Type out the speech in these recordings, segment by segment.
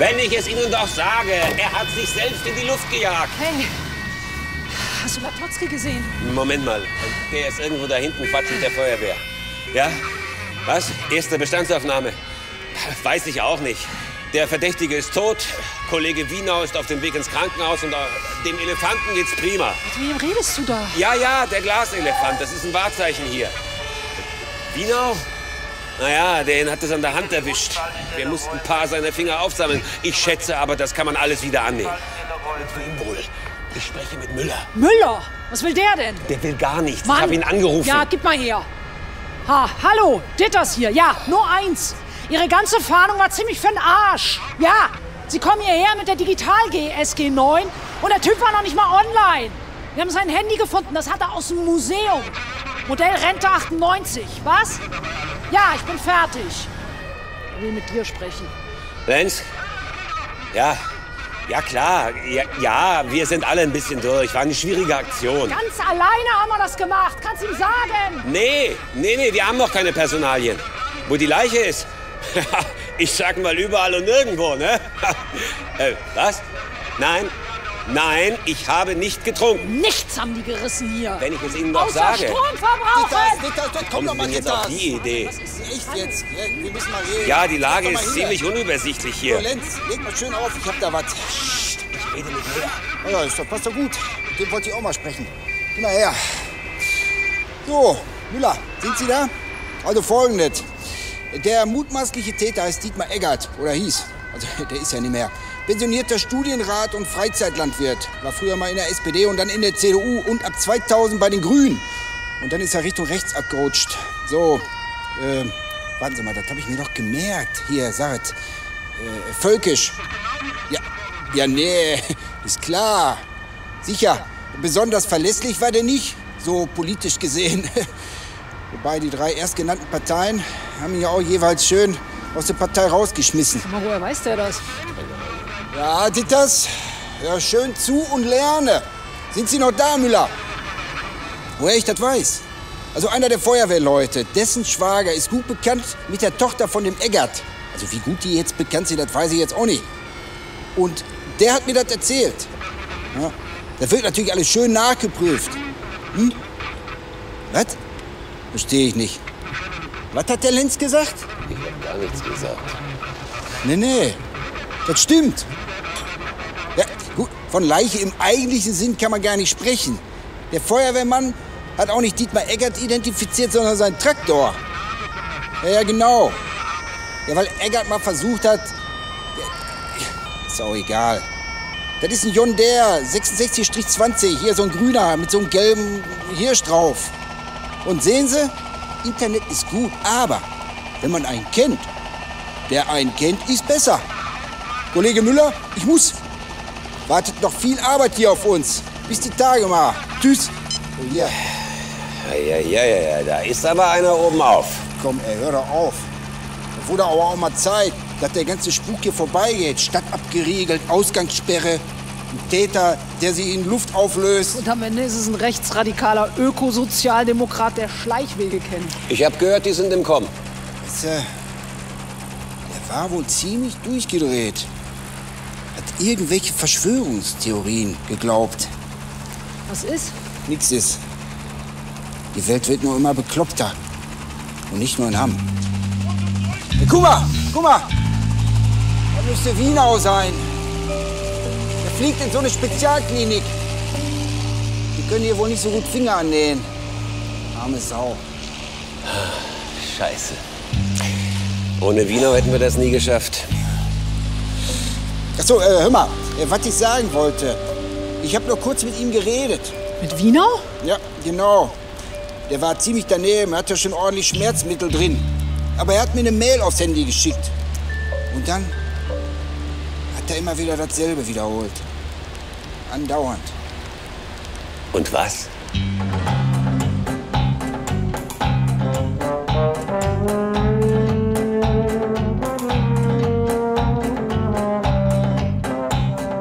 Wenn ich es Ihnen doch sage, er hat sich selbst in die Luft gejagt. Hey, hast du Latotzke gesehen? Moment mal, der ist irgendwo da hinten, quatscht mit der Feuerwehr. Ja? Was? Erste Bestandsaufnahme? Weiß ich auch nicht. Der Verdächtige ist tot, Kollege Wienau ist auf dem Weg ins Krankenhaus und dem Elefanten geht's prima. Mit wem redest du da? Ja, ja, der Glaselefant, das ist ein Wahrzeichen hier. Wienau? Naja, den hat es an der Hand erwischt. Wir mussten ein paar seiner Finger aufsammeln. Ich schätze aber, das kann man alles wieder annehmen. Wem wohl? Ich spreche mit Müller. Müller? Was will der denn? Der will gar nichts. Mann. Ich habe ihn angerufen. Ja, gib mal her. Ha, hallo, Ditters hier. Ja, nur eins. Ihre ganze Fahndung war ziemlich für'n Arsch. Ja, Sie kommen hierher mit der Digital-SG9 und der Typ war noch nicht mal online. Wir haben sein Handy gefunden, das hat er aus dem Museum. Modell Rente 98, was? Ja, ich bin fertig. Ich will mit dir sprechen. Lenz? Ja, ja klar. Ja, ja, wir sind alle ein bisschen durch. War eine schwierige Aktion. Ganz alleine haben wir das gemacht, kannst du ihm sagen? Nee, nee, nee, wir haben noch keine Personalien. Wo die Leiche ist? Ich sag mal überall und nirgendwo, ne? Was? Nein, nein, ich habe nicht getrunken. Nichts haben die gerissen hier. Wenn ich es Ihnen noch sage. Ditters, komm doch mal jetzt auf die Idee. Was ist echt jetzt? Wir müssen mal reden. Ja, die Lage ist ziemlich unübersichtlich hier. Oh, Lenz, leg mal schön auf, ich hab da was. Psst, ich rede mit dir. Oh ja, das passt doch gut. Mit dem wollte ich auch mal sprechen. Geh mal her. So, Müller, sind Sie da? Also folgendes. Der mutmaßliche Täter heißt Dietmar Eggert, oder hieß, also der ist ja nicht mehr. Pensionierter Studienrat und Freizeitlandwirt, war früher mal in der SPD und dann in der CDU und ab 2000 bei den Grünen. Und dann ist er Richtung rechts abgerutscht. So, warten Sie mal, das habe ich mir doch gemerkt. Hier, sagt, völkisch. Ja, ja, nee, ist klar, sicher. Besonders verlässlich war der nicht, so politisch gesehen. Wobei die drei erstgenannten Parteien haben ihn ja auch jeweils schön aus der Partei rausgeschmissen. Aber woher weiß der das? Ja, Ditters, hör schön zu und lerne. Sind Sie noch da, Müller? Woher ich das weiß? Also einer der Feuerwehrleute, dessen Schwager ist gut bekannt mit der Tochter von dem Eggert. Also wie gut die jetzt bekannt sind, das weiß ich jetzt auch nicht. Und der hat mir das erzählt. Ja, das wird natürlich alles schön nachgeprüft. Hm? Was? Verstehe ich nicht. Was hat der Lenz gesagt? Ich habe gar nichts gesagt. Nee, nee, das stimmt. Ja, gut, von Leiche im eigentlichen Sinn kann man gar nicht sprechen. Der Feuerwehrmann hat auch nicht Dietmar Eggert identifiziert, sondern seinen Traktor. Ja, ja, genau. Ja, weil Eggert mal versucht hat... Ja, ist auch egal. Das ist ein John Deere, 66-20, hier so ein grüner mit so einem gelben Hirsch drauf. Und sehen Sie, Internet ist gut, aber wenn man einen kennt, der einen kennt, ist besser. Kollege Müller, ich muss. Wartet noch viel Arbeit hier auf uns. Bis die Tage mal. Tschüss. Oh, yeah. Ja, da ist aber einer oben auf. Komm, ey, hör doch auf. Da wurde aber auch mal Zeit, dass der ganze Spuk hier vorbeigeht. Stadt abgeriegelt, Ausgangssperre. Ein Täter, der sie in Luft auflöst. Und am Ende ist es ein rechtsradikaler Ökosozialdemokrat, der Schleichwege kennt. Ich habe gehört, die sind im Kommen. Der war wohl ziemlich durchgedreht. Hat irgendwelche Verschwörungstheorien geglaubt. Was ist? Nix ist. Die Welt wird nur immer bekloppter. Und nicht nur in Hamm. Hey, guck mal, guck mal. Da müsste Wienau sein. Fliegt in so eine Spezialklinik. Die können hier wohl nicht so gut Finger annähen. Arme Sau. Scheiße. Ohne Wienau hätten wir das nie geschafft. Achso, hör mal, was ich sagen wollte. Ich habe nur kurz mit ihm geredet. Mit Wienau? Ja, genau. Der war ziemlich daneben, er hatte schon ordentlich Schmerzmittel drin. Aber er hat mir eine Mail aufs Handy geschickt. Und dann hat er immer wieder dasselbe wiederholt. Andauernd. Und was?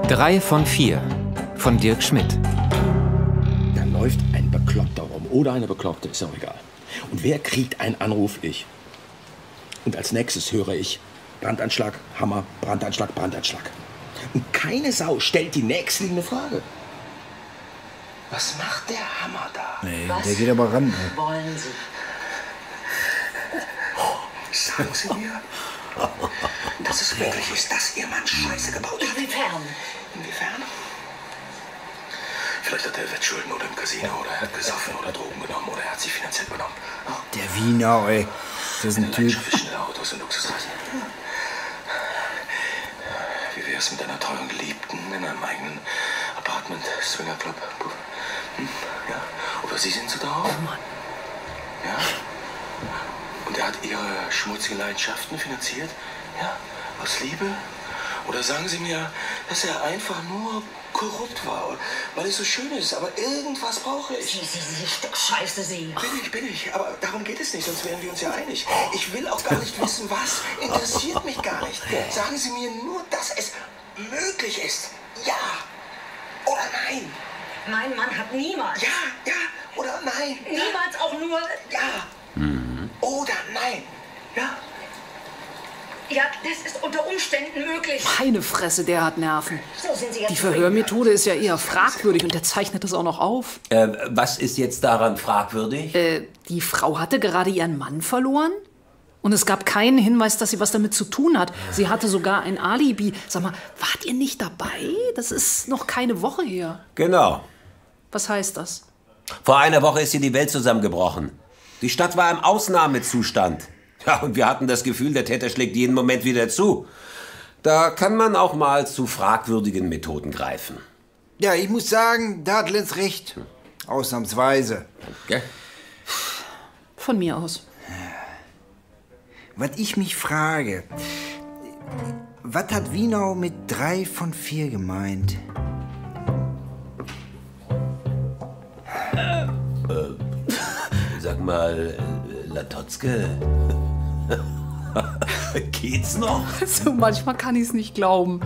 Drei von vier von Dirk Schmidt. Da läuft ein Bekloppter rum oder eine Bekloppte, ist ja auch egal. Und wer kriegt einen Anruf? Ich. Und als nächstes höre ich, Brandanschlag, Hammer, Brandanschlag, Brandanschlag. Und keine Sau stellt die nächstliegende Frage. Was macht der Hammer da? Nee, was? Der geht aber ran. Ne? Wollen Sie? Oh, sagen Sie mir, dass es möglich ist, dass Ihr Mann Scheiße gebaut hat. Inwiefern? Inwiefern? Vielleicht hat er Wettschulden oder im Casino oder er hat gesoffen oder Drogen genommen oder er hat sich finanziell benommen. Oh. Der Wiener, ey. Das ist ein Typ. Autos und Luxusreisen. Wie wäre es mit einer teuren Geliebten in einem eigenen Apartment, Swingerclub? Hm? Ja. Oder Sie sind so drauf? Oh Mann. Ja. Und er hat Ihre schmutzigen Leidenschaften finanziert? Ja. Aus Liebe? Oder sagen Sie mir, dass er einfach nur korrupt war, weil es so schön ist, aber irgendwas brauche ich. Scheiße, Sie. Bin ich. Aber darum geht es nicht, sonst wären wir uns ja einig. Ich will auch gar nicht wissen, was. Interessiert mich gar nicht. Sagen Sie mir nur, dass es möglich ist. Ja. Oder nein. Mein Mann hat niemals. Ja, ja. Oder nein. Niemals auch nur. Ja. Mhm. Oder nein. Ja. Ja, das ist unter Umständen möglich. Meine Fresse, der hat Nerven. So sind Sie jetzt. Die Verhörmethode ist ja eher fragwürdig und der zeichnet das auch noch auf. Was ist jetzt daran fragwürdig? Die Frau hatte gerade ihren Mann verloren und es gab keinen Hinweis, dass sie was damit zu tun hat. Sie hatte sogar ein Alibi. Sag mal, wart ihr nicht dabei? Das ist noch keine Woche her. Genau. Was heißt das? Vor einer Woche ist hier die Welt zusammengebrochen. Die Stadt war im Ausnahmezustand. Ja, und wir hatten das Gefühl, der Täter schlägt jeden Moment wieder zu. Da kann man auch mal zu fragwürdigen Methoden greifen. Ja, ich muss sagen, da hat Lenz recht. Ausnahmsweise. Danke. Von mir aus. Was ich mich frage, was hat Wienau mit 3 von 4 gemeint? Sag mal, Latotzke... Geht's noch? Also, manchmal kann ich es nicht glauben.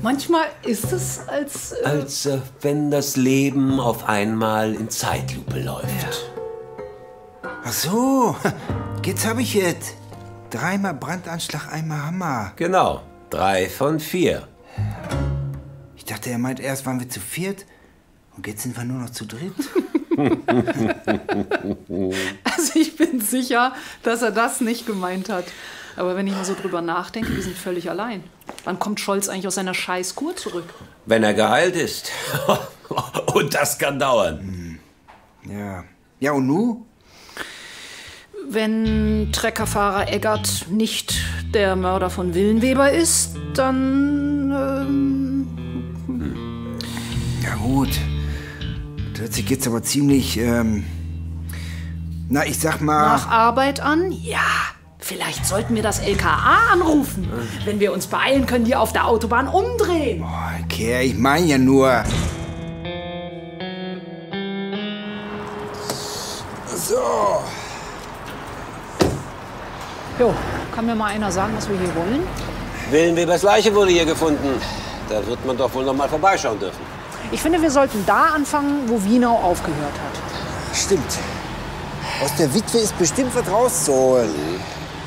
Manchmal ist es als... als wenn das Leben auf einmal in Zeitlupe läuft. Ja. Ach so, jetzt habe ich es. 3-mal Brandanschlag, 1-mal Hammer. Genau, 3 von 4. Ich dachte, er meint, erst waren wir zu viert und jetzt sind wir nur noch zu dritt. Also ich bin sicher, dass er das nicht gemeint hat. Aber wenn ich mal so drüber nachdenke, wir sind völlig allein. Wann kommt Scholz eigentlich aus seiner Scheißkur zurück? Wenn er geheilt ist. Und das kann dauern. Ja. Ja, und nu? Wenn Treckerfahrer Eggert nicht der Mörder von Willenweber ist, dann... Ja gut. Plötzlich geht's aber ziemlich, na, ich sag mal... Nach Arbeit an? Ja, vielleicht sollten wir das LKA anrufen. Wenn wir uns beeilen, können die auf der Autobahn umdrehen. Oh, okay, ich meine ja nur... So. Jo, kann mir mal einer sagen, was wir hier wollen? Willenwebers Leiche wurde hier gefunden. Da wird man doch wohl noch mal vorbeischauen dürfen. Ich finde, wir sollten da anfangen, wo Wienau aufgehört hat. Stimmt. Aus der Witwe ist bestimmt was rauszuholen.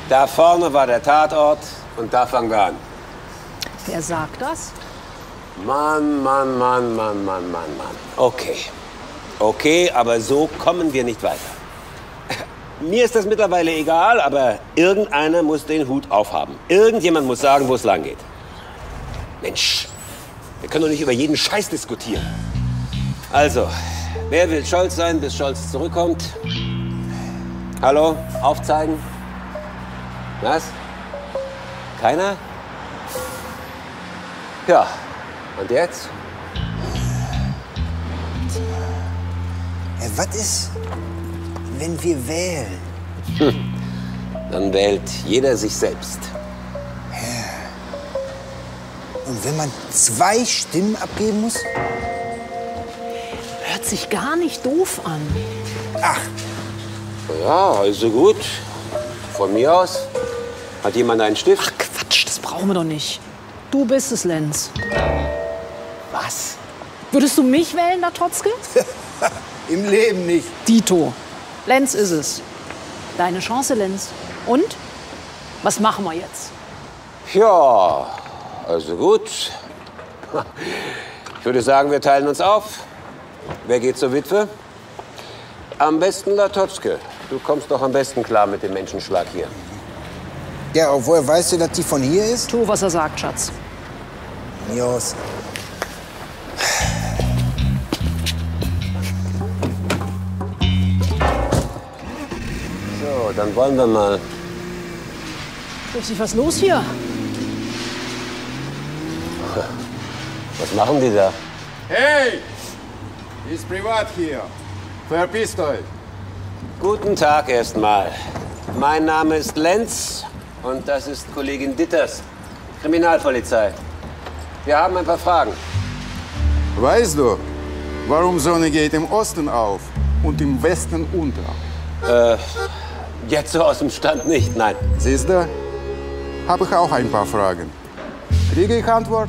Da vorne war der Tatort und da fangen wir an. Wer sagt das? Mann. Okay. Okay, aber so kommen wir nicht weiter. Mir ist das mittlerweile egal, aber irgendeiner muss den Hut aufhaben. Irgendjemand muss sagen, wo es lang geht. Mensch. Wir können doch nicht über jeden Scheiß diskutieren. Also, wer will Scholz sein, bis Scholz zurückkommt? Hallo, aufzeigen? Was? Keiner? Ja, und jetzt? Was ist, wenn wir wählen? Dann wählt jeder sich selbst. Und wenn man 2 Stimmen abgeben muss? Hört sich gar nicht doof an. Ach. Ja, also gut. Von mir aus. Hat jemand einen Stift? Ach Quatsch, das brauchen wir doch nicht. Du bist es, Lenz. Was? Würdest du mich wählen, Latotzke? Im Leben nicht. Dito. Lenz ist es. Deine Chance, Lenz. Und? Was machen wir jetzt? Ja, also gut. Ich würde sagen, wir teilen uns auf. Wer geht zur Witwe? Am besten Latotzke. Du kommst doch am besten klar mit dem Menschenschlag hier. Ja, obwohl, weißt du, dass die von hier ist? Tu, was er sagt, Schatz. Jos. So, dann wollen wir mal. Ist nicht was los hier? Was machen die da? Hey! Ist privat hier. Verpisst euch. Guten Tag erstmal. Mein Name ist Lenz und das ist Kollegin Ditters, Kriminalpolizei. Wir haben ein paar Fragen. Weißt du, warum Sonne geht im Osten auf und im Westen unter? Jetzt so aus dem Stand nicht, nein. Siehst du? Habe ich auch ein paar Fragen. Kriege ich Antwort?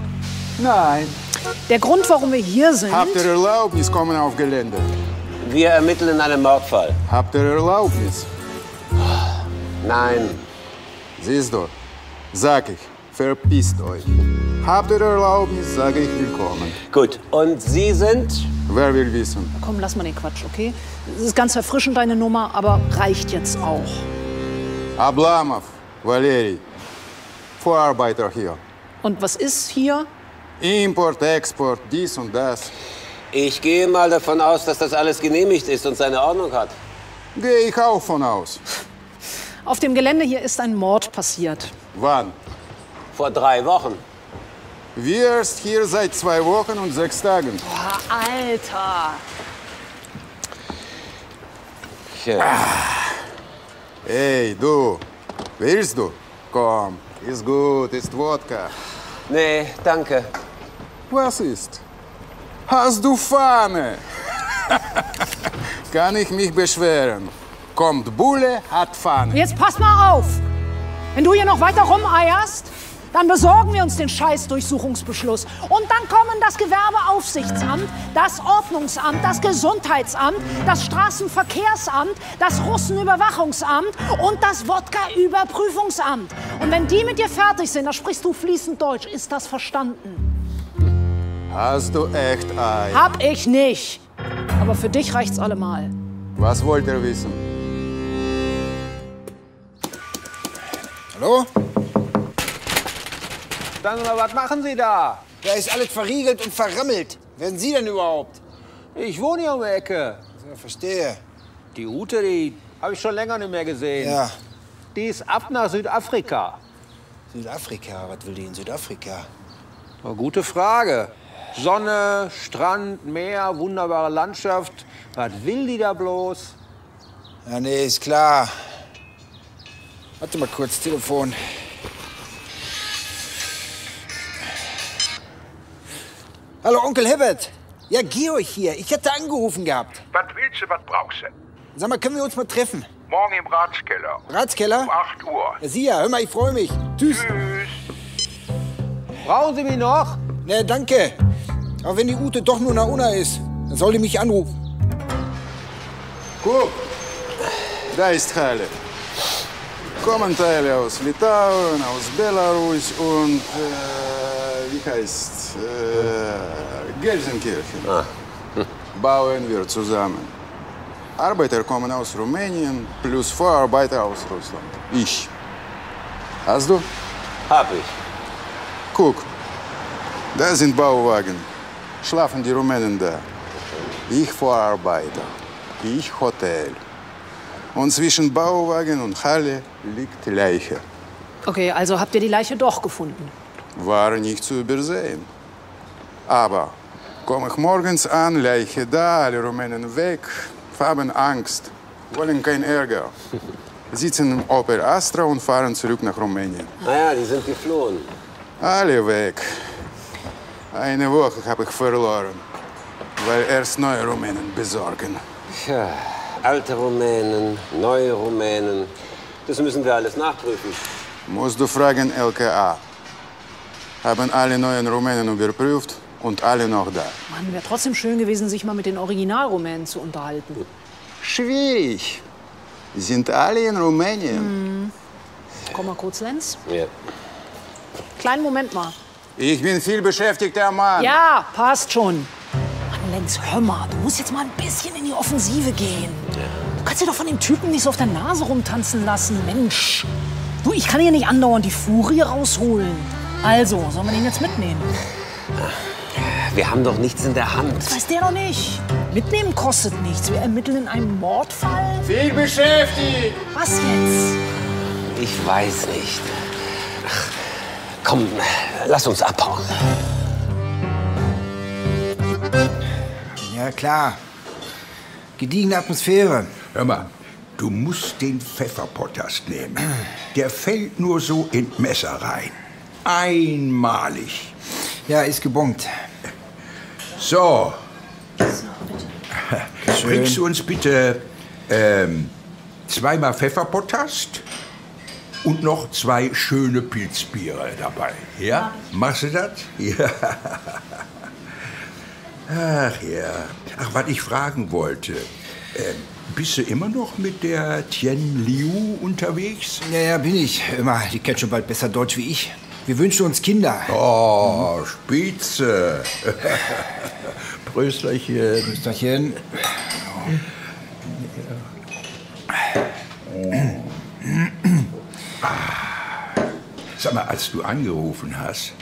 Nein. Der Grund, warum wir hier sind... Habt ihr Erlaubnis, kommen auf Gelände? Wir ermitteln in einem Mordfall. Habt ihr Erlaubnis? Nein. Siehst du, sag ich, verpisst euch. Habt ihr Erlaubnis, sage ich willkommen. Gut, und Sie sind? Wer will wissen? Komm, lass mal den Quatsch, okay? Es ist ganz erfrischend, deine Nummer, aber reicht jetzt auch. Ablamov, Valeri. Vorarbeiter hier. Und was ist hier? Import, Export, dies und das. Ich gehe mal davon aus, dass das alles genehmigt ist und seine Ordnung hat. Gehe ich auch von aus. Auf dem Gelände hier ist ein Mord passiert. Wann? Vor 3 Wochen. Wir erst hier seit 2 Wochen und 6 Tagen. Boah, Alter! Ja. Ah. Ey, du. Willst du? Komm, ist gut, ist Wodka. Nee, danke. Was ist? Hast du Fahne? Kann ich mich beschweren. Kommt Bulle, hat Fahne. Jetzt pass mal auf! Wenn du hier noch weiter rumeierst, dann besorgen wir uns den Scheißdurchsuchungsbeschluss. Und dann kommen das Gewerbeaufsichtsamt, das Ordnungsamt, das Gesundheitsamt, das Straßenverkehrsamt, das Russenüberwachungsamt und das Wodka-Überprüfungsamt. Und wenn die mit dir fertig sind, dann sprichst du fließend Deutsch. Ist das verstanden? Hast du echt Ei? Hab ich nicht. Aber für dich reicht's allemal. Was wollt ihr wissen? Hallo? Dann mal, was machen Sie da? Da ist alles verriegelt und verrammelt. Wer sind Sie denn überhaupt? Ich wohne hier um die Ecke. Ja, verstehe. Die Ute, die habe ich schon länger nicht mehr gesehen. Ja. Die ist ab nach Südafrika. Südafrika? Was will die in Südafrika? Eine gute Frage. Sonne, Strand, Meer, wunderbare Landschaft. Was will die da bloß? Ja, nee, ist klar. Warte mal kurz, Telefon. Hallo, Onkel Herbert. Ja, Georg hier. Ich hätte angerufen gehabt. Was willst du, was brauchst du? Sag mal, können wir uns mal treffen? Morgen im Ratskeller. Ratskeller? Um 8 Uhr. Ja, sieh ja, hör mal, ich freue mich. Tschüss. Tschüss. Brauchen Sie mich noch? Ne, danke. Aber wenn die Ute doch nur nach Unna ist, dann soll die mich anrufen. Guck, da ist Halle. Kommen Teile aus Litauen, aus Belarus und, wie heißt, Gelsenkirchen. Ah. Hm. Bauen wir zusammen. Arbeiter kommen aus Rumänien plus Vorarbeiter aus Russland. Ich. Hast du? Hab ich. Guck, da sind Bauwagen. Schlafen die Rumänen da. Ich Vorarbeiter. Ich Hotel. Und zwischen Bauwagen und Halle liegt Leiche. Okay, also habt ihr die Leiche doch gefunden? War nicht zu übersehen. Aber komme ich morgens an, Leiche da, alle Rumänen weg, haben Angst, wollen keinen Ärger. Sitzen im Opel Astra und fahren zurück nach Rumänien. Naja, die sind geflohen. Alle weg. Eine Woche habe ich verloren, weil erst neue Rumänen besorgen. Tja. Alte Rumänen, neue Rumänen. Das müssen wir alles nachprüfen. Musst du fragen, LKA. Haben alle neuen Rumänen überprüft und alle noch da. Mann, wäre trotzdem schön gewesen, sich mal mit den Original-Rumänen zu unterhalten. Schwierig. Sind alle in Rumänien. Komm mal kurz, Lenz. Ja. Kleinen Moment mal. Ich bin viel beschäftigter Mann. Ja, passt schon. Mann, Lenz, hör mal, du musst jetzt mal ein bisschen in die Offensive gehen. Du kannst dir doch von dem Typen nicht so auf der Nase rumtanzen lassen, Mensch. Du, ich kann hier nicht andauernd die Furie rausholen. Also, sollen wir den jetzt mitnehmen? Wir haben doch nichts in der Hand. Das weiß der doch nicht. Mitnehmen kostet nichts. Wir ermitteln in einem Mordfall. Viel beschäftigt. Was jetzt? Ich weiß nicht. Ach, komm, lass uns abhauen. Ja, klar. Gediegene Atmosphäre. Hör mal, du musst den Pfefferpotast nehmen. Der fällt nur so ins Messer rein. Einmalig. Ja, ist gebongt. So. Schön. Bringst du uns bitte 2 mal Pfefferpotast und noch 2 schöne Pilzbiere dabei. Ja? Machst du das? Ja. Ach ja. Ach, was ich fragen wollte. Bist du immer noch mit der Tian Liu unterwegs? Ja, ja, bin ich. Immer. Die kennt schon bald besser Deutsch wie ich. Wir wünschen uns Kinder. Oh, Spitze. Prösterchen. Prösterchen. Oh. Sag mal, als du angerufen hast,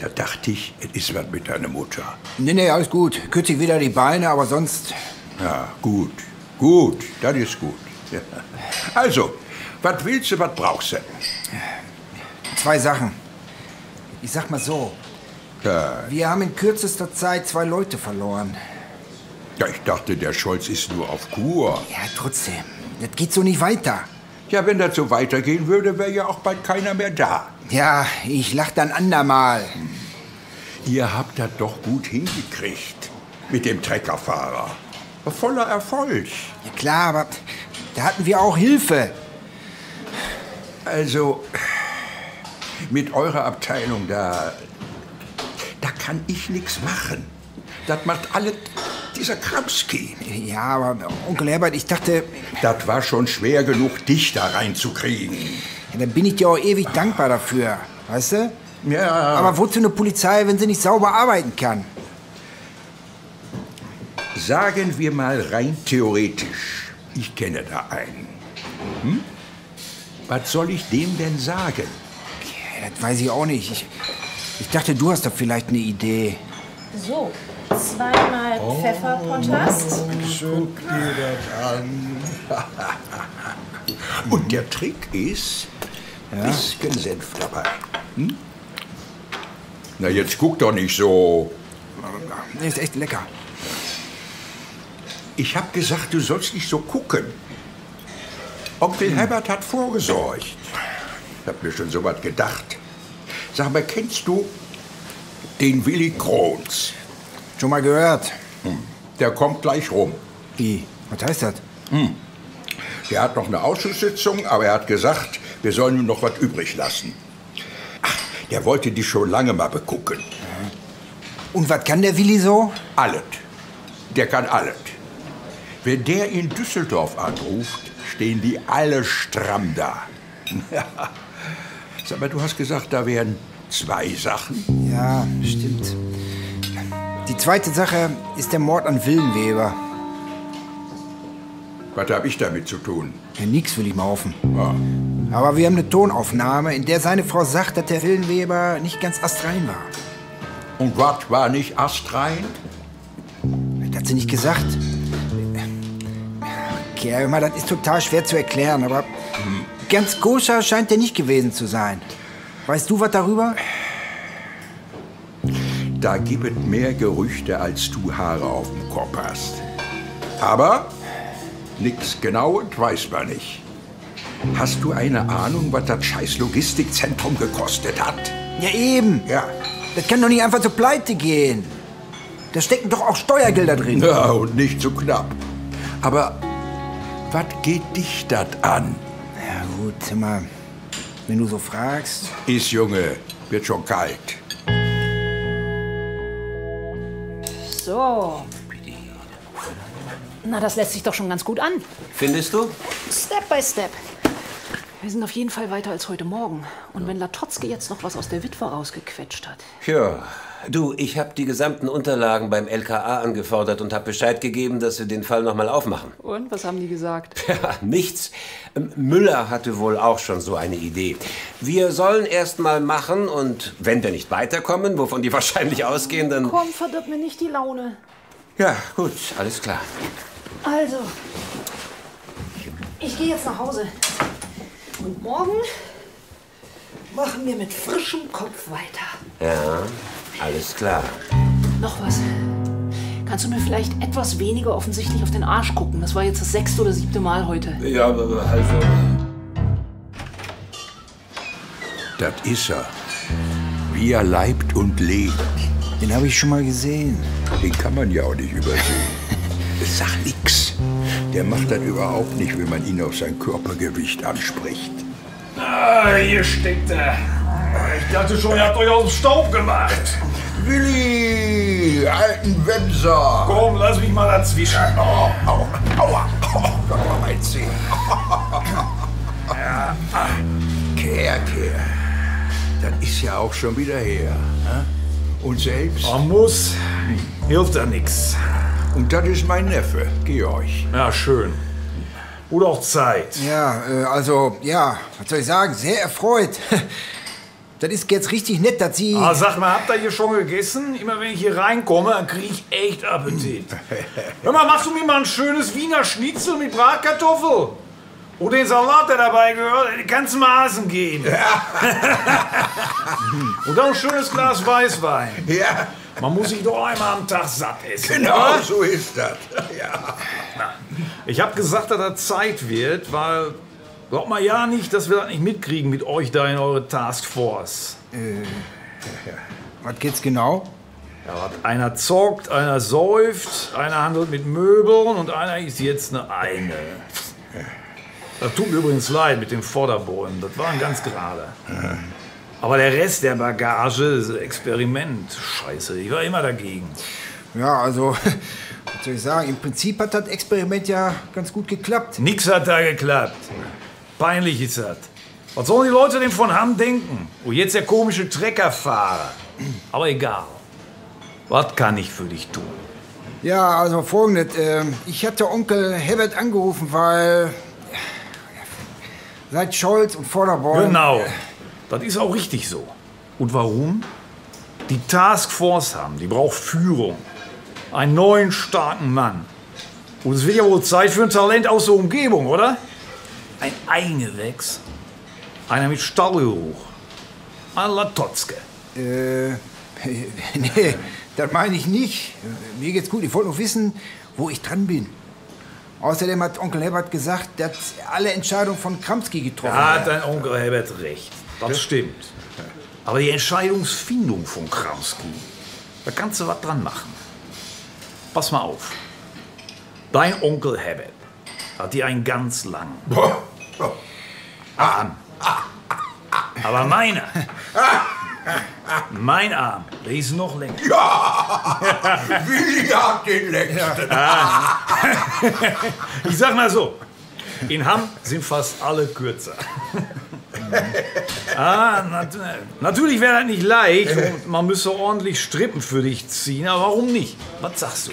da dachte ich, es ist was mit deiner Mutter. Nee, nee, alles gut. Kürzlich wieder die Beine, aber sonst... Ja, gut. Gut, das ist gut. Ja. Also, was willst du, was brauchst du? 2 Sachen. Ich sag mal so, wir haben in kürzester Zeit 2 Leute verloren. Ja, ich dachte, der Scholz ist nur auf Kur. Ja, trotzdem. Das geht so nicht weiter. Ja, wenn das so weitergehen würde, wäre ja auch bald keiner mehr da. Ja, ich lach dann andermal. Ihr habt das doch gut hingekriegt mit dem Treckerfahrer. Voller Erfolg. Ja klar, aber da hatten wir auch Hilfe. Also... Mit eurer Abteilung da, da kann ich nichts machen. Das macht alle dieser Kramski. Ja, aber Onkel Herbert, ich dachte... Das war schon schwer genug, dich da reinzukriegen. Ja, dann bin ich dir auch ewig dankbar dafür, weißt du? Ja. Aber wozu eine Polizei, wenn sie nicht sauber arbeiten kann? Sagen wir mal rein theoretisch, ich kenne da einen. Hm? Was soll ich dem denn sagen? Das weiß ich auch nicht. Ich dachte, du hast da vielleicht eine Idee. So, 2 mal Pfefferpotast. Guck dir das an. Und der Trick ist, bisschen Senf dabei. Hm? Na, jetzt guck doch nicht so. Ist echt lecker. Ich hab gesagt, du sollst nicht so gucken. Onkel Herbert hat vorgesorgt. Ich hab mir schon so was gedacht. Sag mal, kennst du den Willi Kronz? Schon mal gehört. Der kommt gleich rum. Wie? Was heißt das? Der hat noch eine Ausschusssitzung, aber er hat gesagt, wir sollen ihm noch was übrig lassen. Ach, der wollte dich schon lange mal begucken. Und was kann der Willi so? Alles. Der kann alles. Wenn der in Düsseldorf anruft, stehen die alle stramm da. Sag mal, du hast gesagt, da wären 2 Sachen. Ja, stimmt. Die 2. Sache ist der Mord an Willenweber. Was habe ich damit zu tun? Ja, nix, will ich mal hoffen. Ja. Aber wir haben eine Tonaufnahme, in der seine Frau sagt, dass der Willenweber nicht ganz astrein war. Und was war nicht astrein? Das hat sie nicht gesagt. Okay, hör mal, das ist total schwer zu erklären, aber... Ganz koscher scheint der nicht gewesen zu sein. Weißt du was darüber? Da gibt es mehr Gerüchte, als du Haare auf dem Kopf hast. Aber nichts Genaues weiß man nicht. Hast du eine Ahnung, was das scheiß Logistikzentrum gekostet hat? Ja, eben. Ja. Das kann doch nicht einfach so pleite gehen. Da stecken doch auch Steuergelder drin. Ja, und nicht so knapp. Aber was geht dich das an? Gut, sag mal, wenn du so fragst... Ist, Junge, wird schon kalt. So. Na, das lässt sich doch schon ganz gut an. Findest du? Step by step. Wir sind auf jeden Fall weiter als heute Morgen. Und ja, wenn Latotzke jetzt noch was aus der Witwe rausgequetscht hat... Ja, du, ich habe die gesamten Unterlagen beim LKA angefordert und habe Bescheid gegeben, dass wir den Fall nochmal aufmachen. Und, was haben die gesagt? Ja, nichts. Müller hatte wohl auch schon so eine Idee. Wir sollen erstmal machen und wenn wir nicht weiterkommen, wovon die wahrscheinlich ausgehen, dann... Komm, verdirbt mir nicht die Laune. Ja, gut, alles klar. Also, ich gehe jetzt nach Hause. Und morgen machen wir mit frischem Kopf weiter. Ja, alles klar. Noch was. Kannst du mir vielleicht etwas weniger offensichtlich auf den Arsch gucken? Das war jetzt das 6. oder 7. Mal heute. Ja, also... Das ist er. Wie er leibt und lebt. Den habe ich schon mal gesehen. Den kann man ja auch nicht übersehen. Das sagt nix. Der macht das überhaupt nicht, wenn man ihn auf sein Körpergewicht anspricht. Ah, hier stinkt er. Ich dachte schon, ihr habt euch aus dem Staub gemacht. Willi, alten Wemser. Komm, lass mich mal dazwischen. Oh, oh, aua, da war mein Zeh. Ja, Kehr. Das ist ja auch schon wieder her. Und selbst? Man muss. Hilft da nix. Und das ist mein Neffe, Georg. Ja, schön. Oder auch Zeit. Ja, also, ja, was soll ich sagen, sehr erfreut. Das ist jetzt richtig nett, dass Sie... Ah, sag mal, habt ihr hier schon gegessen? Immer wenn ich hier reinkomme, dann kriege ich echt Appetit. Hör mal, machst du mir mal ein schönes Wiener Schnitzel mit Bratkartoffel? Oder den Salat, der dabei gehört, den ganzen Maßen gehen. Ja. Und dann ein schönes Glas Weißwein. Ja. Man muss sich doch einmal am Tag satt essen. Genau, oder? So ist das. Ja. Ich habe gesagt, dass das Zeit wird, weil glaubt mal ja nicht, dass wir das nicht mitkriegen mit euch da in eure Taskforce. Was geht's genau? Ja, einer zockt, einer säuft, einer handelt mit Möbeln und einer ist jetzt eine Eine. Das tut mir übrigens leid mit dem Vorderborn. Das war ein ganz gerade. Aber der Rest der Bagage ist ein Experiment. Scheiße, ich war immer dagegen. Ja, also, was soll ich sagen, im Prinzip hat das Experiment ja ganz gut geklappt. Nix hat da geklappt. Peinlich ist das. Was sollen die Leute denn von Hamm denken? Und jetzt der komische Treckerfahrer. Aber egal. Was kann ich für dich tun? Ja, also folgendes. Ich hatte Onkel Herbert angerufen, weil seit Scholz und Vorderborn... Genau. Das ist auch richtig so. Und warum? Die Taskforce haben, die braucht Führung. Einen neuen, starken Mann. Und es wird ja wohl Zeit für ein Talent aus der Umgebung, oder? Ein Eingewächs. Einer mit Stallgeruch. Ein Latotzke. Nee, das meine ich nicht. Mir geht's gut. Ich wollte nur wissen, wo ich dran bin. Außerdem hat Onkel Herbert gesagt, dass alle Entscheidungen von Kramski getroffen werden. Ja, hat dein Onkel Herbert recht. Das stimmt. Aber die Entscheidungsfindung von Kramski, da kannst du was dran machen. Pass mal auf. Dein Onkel Herbert hat dir einen ganz langen Arm. Aber meiner, mein Arm, der ist noch länger. Ja, Willi hat den längsten. Ich sag mal so, in Hamm sind fast alle kürzer. Natürlich wäre das nicht leicht und man müsste ordentlich Strippen für dich ziehen, aber warum nicht? Was sagst du?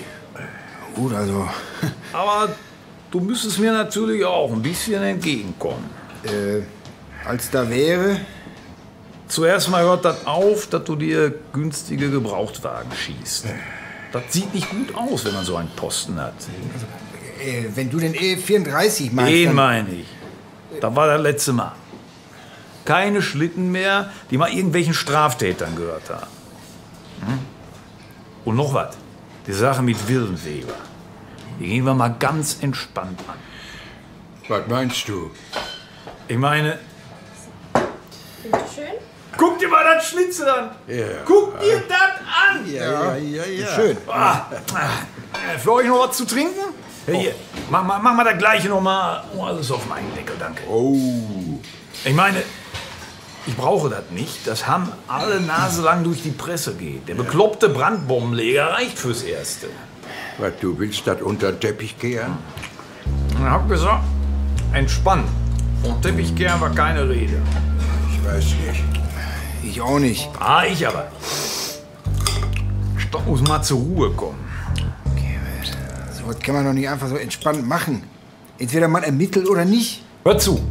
Gut, also... Aber du müsstest mir natürlich auch ein bisschen entgegenkommen. Als da wäre... Zuerst mal hört das auf, dass du dir günstige Gebrauchtwagen schießt. Das sieht nicht gut aus, wenn man so einen Posten hat. Wenn du den E34 meinst... Den meine ich. Da war das letzte Mal. Keine Schlitten mehr, die mal irgendwelchen Straftätern gehört haben. Hm? Und noch was, die Sache mit Willenweber. Die gehen wir mal ganz entspannt an. Was meinst du? Ich meine... Schön. Guck dir mal das Schnitzel an! Ja. Guck dir das an! Ja. Schön. Für euch noch was zu trinken? Oh. Hier, mach mal das Gleiche noch mal. Oh, alles auf meinen Deckel, danke. Oh. Ich meine... Ich brauche das nicht, dass Hamm alle Nase lang durch die Presse geht. Der bekloppte Brandbombenleger reicht fürs Erste. Was, du willst das unter den Teppich kehren? Ich hab gesagt, entspannt. Von Teppichkern war keine Rede. Ich weiß nicht. Ich auch nicht. Ah, ich aber. Stopp muss mal zur Ruhe kommen. Okay, so was kann man doch nicht einfach so entspannt machen. Entweder man ermittelt oder nicht. Hör zu.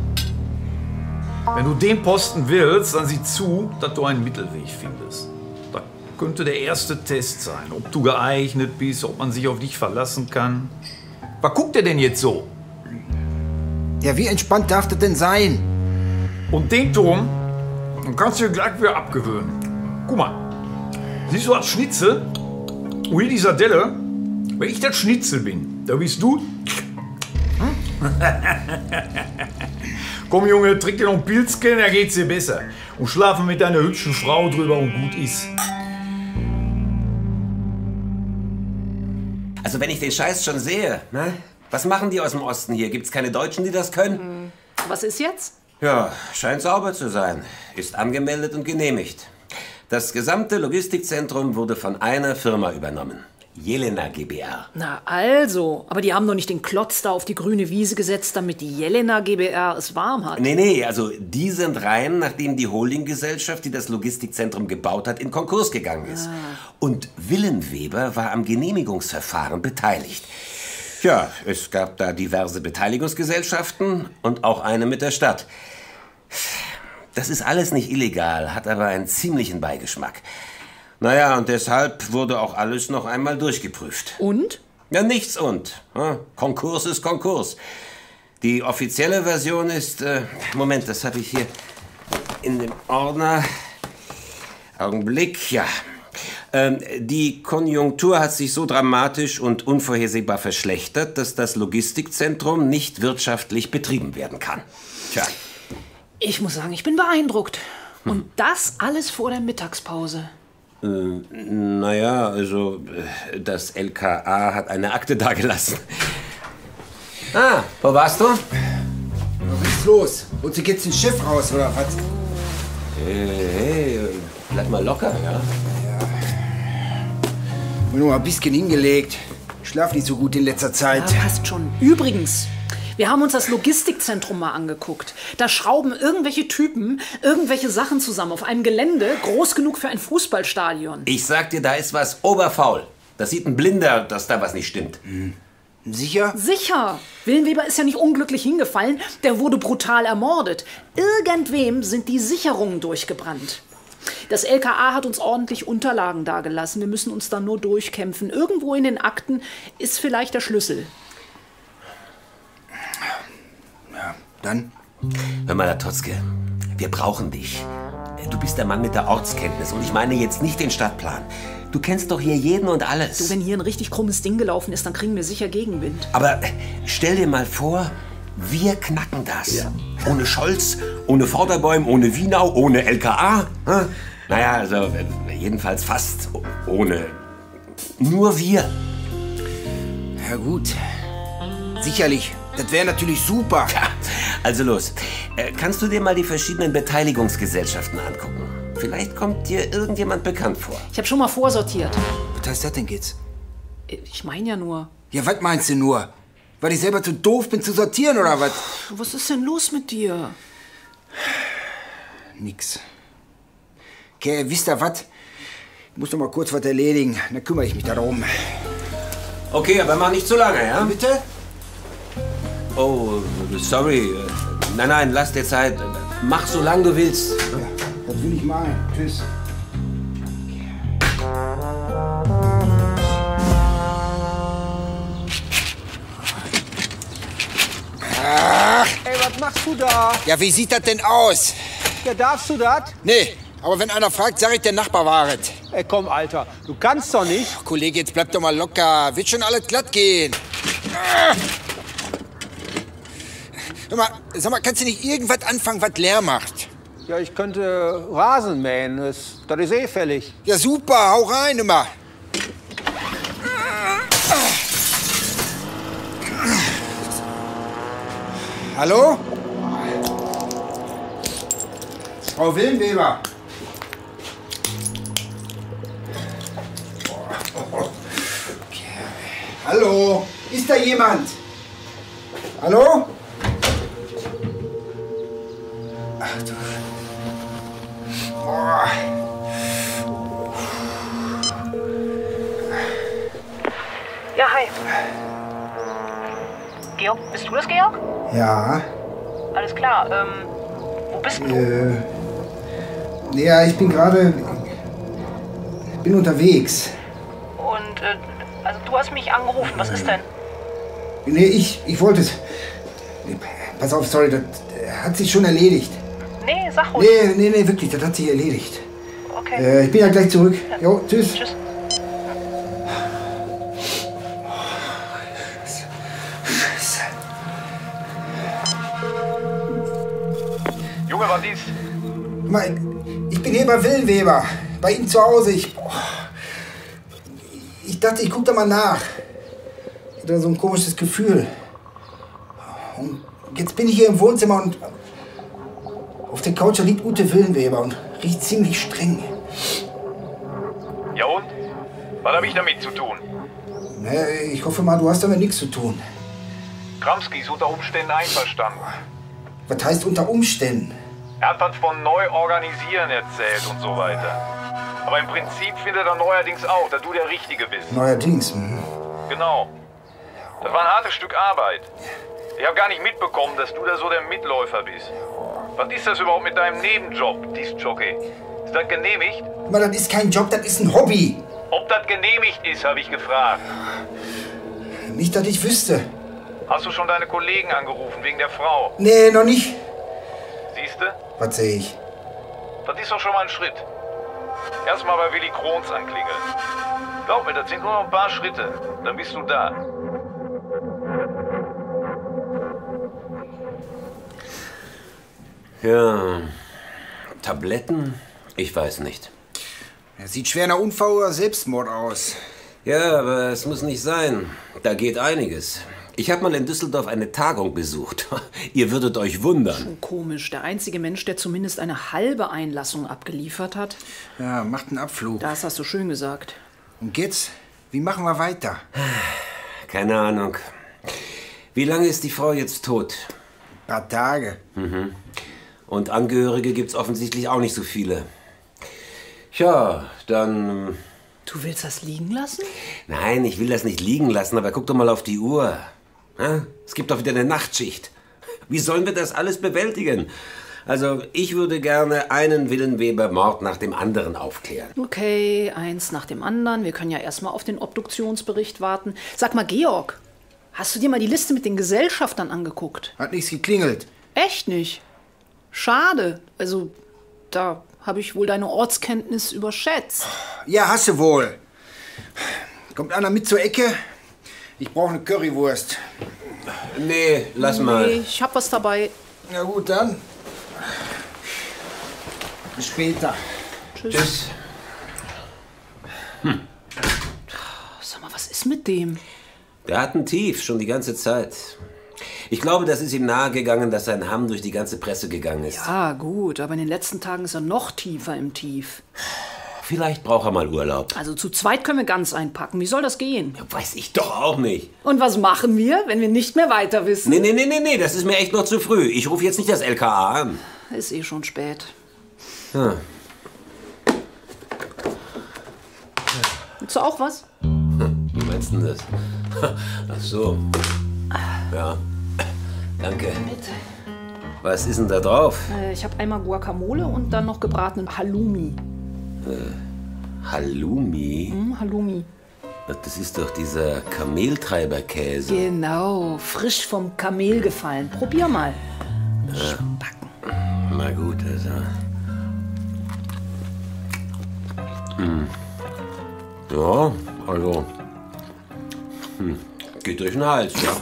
Wenn du den Posten willst, dann sieh zu, dass du einen Mittelweg findest. Das könnte der erste Test sein, ob du geeignet bist, ob man sich auf dich verlassen kann. Was guckt der denn jetzt so? Ja, wie entspannt darf das denn sein? Und den Turm, dann kannst du dir gleich wieder abgewöhnen. Guck mal, siehst du das Schnitzel? Ui, die Sardelle. Wenn ich das Schnitzel bin, da bist du... Hm? Komm Junge, trink dir noch einen Pilzchen, da geht's dir besser. Und schlafe mit deiner hübschen Frau drüber und gut ist. Also wenn ich den Scheiß schon sehe, ne? Was machen die aus dem Osten hier? Gibt's keine Deutschen, die das können? Was ist jetzt? Ja, scheint sauber zu sein. Ist angemeldet und genehmigt. Das gesamte Logistikzentrum wurde von einer Firma übernommen. Jelena GBR. Na also, aber die haben doch nicht den Klotz da auf die grüne Wiese gesetzt, damit die Jelena GBR es warm hat. Nee, nee, also die sind rein, nachdem die Holdinggesellschaft, die das Logistikzentrum gebaut hat, in Konkurs gegangen ist. Ah. Und Willenweber war am Genehmigungsverfahren beteiligt. Ja, es gab da diverse Beteiligungsgesellschaften und auch eine mit der Stadt. Das ist alles nicht illegal, hat aber einen ziemlichen Beigeschmack. Naja, und deshalb wurde auch alles noch einmal durchgeprüft. Und? Ja, nichts und. Konkurs ist Konkurs. Die offizielle Version ist... Moment, das habe ich hier in dem Ordner. Augenblick, ja. Die Konjunktur hat sich so dramatisch und unvorhersehbar verschlechtert, dass das Logistikzentrum nicht wirtschaftlich betrieben werden kann. Tja. Ich muss sagen, ich bin beeindruckt. Und das alles vor der Mittagspause. Naja, also das LKA hat eine Akte dagelassen. Ah, wo warst du? Was ist los? Und sie geht's den Schiff raus, oder was? Hey, bleib mal locker, ja? Ja. Ich bin nur ein bisschen hingelegt. Ich schlaf nicht so gut in letzter Zeit. Ja, passt schon. Übrigens, wir haben uns das Logistikzentrum mal angeguckt. Da schrauben irgendwelche Typen irgendwelche Sachen zusammen auf einem Gelände, groß genug für ein Fußballstadion. Ich sag dir, da ist was oberfaul. Das sieht ein Blinder, dass da was nicht stimmt. Mhm. Sicher? Sicher. Willenweber ist ja nicht unglücklich hingefallen, der wurde brutal ermordet. Irgendwem sind die Sicherungen durchgebrannt. Das LKA hat uns ordentlich Unterlagen dagelassen. Wir müssen uns da nur durchkämpfen. Irgendwo in den Akten ist vielleicht der Schlüssel. Ja, dann? Hör mal, Latotzke, wir brauchen dich. Du bist der Mann mit der Ortskenntnis und ich meine jetzt nicht den Stadtplan. Du kennst doch hier jeden und alles. Du, wenn hier ein richtig krummes Ding gelaufen ist, dann kriegen wir sicher Gegenwind. Aber stell dir mal vor, wir knacken das. Ja. Ohne Scholz, ohne Vorderborn, ohne Wienau, ohne LKA. Hm? Naja, also jedenfalls fast ohne. Nur wir. Ja gut, sicherlich. Das wäre natürlich super. Ja, also los. Kannst du dir mal die verschiedenen Beteiligungsgesellschaften angucken? Vielleicht kommt dir irgendjemand bekannt vor. Ich habe schon mal vorsortiert. Was heißt das denn jetzt? Ich meine ja nur. Ja, was meinst du nur? Weil ich selber zu doof bin zu sortieren, oder was? Was ist denn los mit dir? Nix. Okay, wisst ihr was? Ich muss noch mal kurz was erledigen. Dann kümmere ich mich darum. Okay, aber mach nicht zu lange, ja? Bitte? Oh, sorry. Nein, nein, lass dir Zeit. Mach so lange du willst. Ja, das will ich mal. Tschüss. Ach. Ey, was machst du da? Ja, wie sieht das denn aus? Ja, darfst du das? Nee, aber wenn einer fragt, sag ich, der Nachbar waret. Ey, komm, Alter, du kannst doch nicht. Ach, Kollege, jetzt bleib doch mal locker. Wird schon alles glatt gehen. Ach. Sag mal, kannst du nicht irgendwas anfangen, was leer macht? Ja, ich könnte Rasen mähen. Das ist eh fällig. Ja, super. Hau rein, immer. Hallo? Frau Willenweber. Okay. Hallo? Ist da jemand? Hallo? Ja, hi. Georg, bist du das, Georg? Ja. Alles klar, wo bist du? Ja, ich bin gerade... bin unterwegs. Und, also du hast mich angerufen, was ist denn? Nee, ich wollte es... Pass auf, sorry, das hat sich schon erledigt. Nee, sag ruhig. Nee, wirklich, das hat sich erledigt. Okay. Ich bin ja gleich zurück. Jo, tschüss. Tschüss. Junge, was ist? Mein, ich bin hier bei Willenweber. Bei ihm zu Hause. Ich dachte, ich guck da mal nach. Ich hatte so ein komisches Gefühl. Und jetzt bin ich hier im Wohnzimmer und... auf der Couch liegt Ute Willenweber und riecht ziemlich streng. Ja und? Was habe ich damit zu tun? Nee, ich hoffe mal, du hast damit nichts zu tun. Kramski ist unter Umständen einverstanden. Was heißt unter Umständen? Er hat was von neu organisieren erzählt und so weiter. Aber im Prinzip findet er neuerdings auch, dass du der Richtige bist. Neuerdings? Genau. Das war ein hartes Stück Arbeit. Ich habe gar nicht mitbekommen, dass du da so der Mitläufer bist. Was ist das überhaupt mit deinem Nebenjob, Diskjockey? Ist das genehmigt? Aber das ist kein Job, das ist ein Hobby. Ob das genehmigt ist, habe ich gefragt. Nicht, dass ich wüsste. Hast du schon deine Kollegen angerufen, wegen der Frau? Nee, noch nicht. Siehst du? Was sehe ich? Das ist doch schon mal ein Schritt. Erstmal bei Willi Kronz anklingeln. Glaub mir, das sind nur noch ein paar Schritte. Dann bist du da. Ja, Tabletten? Ich weiß nicht. Das sieht schwer nach Unfall oder Selbstmord aus. Ja, aber es muss nicht sein. Da geht einiges. Ich habe mal in Düsseldorf eine Tagung besucht. Ihr würdet euch wundern. Schon komisch. Der einzige Mensch, der zumindest eine halbe Einlassung abgeliefert hat. Ja, macht einen Abflug. Das hast du schön gesagt. Und jetzt? Wie machen wir weiter? Keine Ahnung. Wie lange ist die Frau jetzt tot? Ein paar Tage. Mhm. Und Angehörige gibt's offensichtlich auch nicht so viele. Tja, dann... Du willst das liegen lassen? Nein, ich will das nicht liegen lassen, aber guck doch mal auf die Uhr. Es gibt doch wieder eine Nachtschicht. Wie sollen wir das alles bewältigen? Also, ich würde gerne einen Willenweber-Mord nach dem anderen aufklären. Okay, eins nach dem anderen. Wir können ja erstmal auf den Obduktionsbericht warten. Sag mal, Georg, hast du dir mal die Liste mit den Gesellschaftern angeguckt? Hat nichts geklingelt. Echt nicht? Schade. Also, da habe ich wohl deine Ortskenntnis überschätzt. Ja, hast du wohl. Kommt einer mit zur Ecke? Ich brauche eine Currywurst. Nee, lass mal. Nee, ich hab was dabei. Na gut, dann. Bis später. Tschüss. Tschüss. Hm. Sag mal, was ist mit dem? Der hat ein Tief, schon die ganze Zeit. Ich glaube, das ist ihm nahegegangen, dass sein Hamm durch die ganze Presse gegangen ist. Ja, gut, aber in den letzten Tagen ist er noch tiefer im Tief. Vielleicht braucht er mal Urlaub. Also zu zweit können wir ganz einpacken. Wie soll das gehen? Ja, weiß ich doch auch nicht. Und was machen wir, wenn wir nicht mehr weiter wissen? Nee, das ist mir echt noch zu früh. Ich rufe jetzt nicht das LKA an. Ist eh schon spät. Hm. Willst du auch was? Hm, wie meinst du denn das? Ach so. Ja. Danke. Bitte. Was ist denn da drauf? Ich habe einmal Guacamole und dann noch gebratenen Halloumi. Halloumi? Hm, Halloumi. Ach, das ist doch dieser Kameltreiberkäse. Genau, frisch vom Kamel gefallen. Probier mal. Spacken. Na gut, also. Hm. Ja, also. Hm. Geht durch den Hals. Ja.